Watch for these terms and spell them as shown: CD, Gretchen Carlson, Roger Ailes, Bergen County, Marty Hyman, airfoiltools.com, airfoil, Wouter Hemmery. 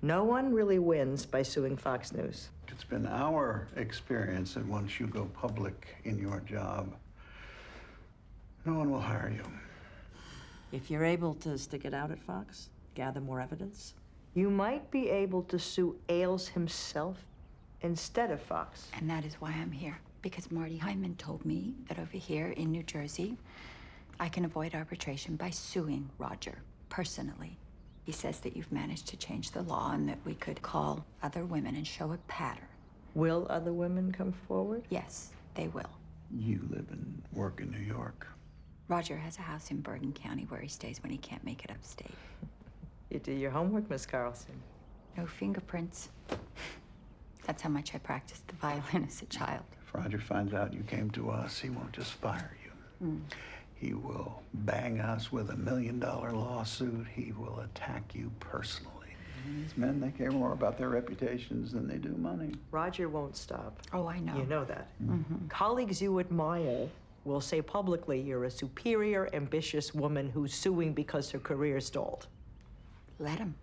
No one really wins by suing Fox News. It's been our experience that once you go public in your job, no one will hire you. If you're able to stick it out at Fox, gather more evidence, you might be able to sue Ailes himself instead of Fox. And that is why I'm here, because Marty Hyman told me that over here in New Jersey, I can avoid arbitration by suing Roger personally. He says that you've managed to change the law and that we could call other women and show a pattern. Will other women come forward? Yes, they will. You live and work in New York. Roger has a house in Bergen County where he stays when he can't make it upstate. You do your homework, Miss Carlson. No fingerprints. That's how much I practiced the violin as a child. If Roger finds out you came to us, he won't just fire you. Mm. He will bang us with $1 million lawsuit. He will attack you personally. And these men, they care more about their reputations than they do money. Roger won't stop. Oh, I know. You know that. Mm-hmm. Colleagues you admire will say publicly you're a superior, ambitious woman who's suing because her career stalled. Let him.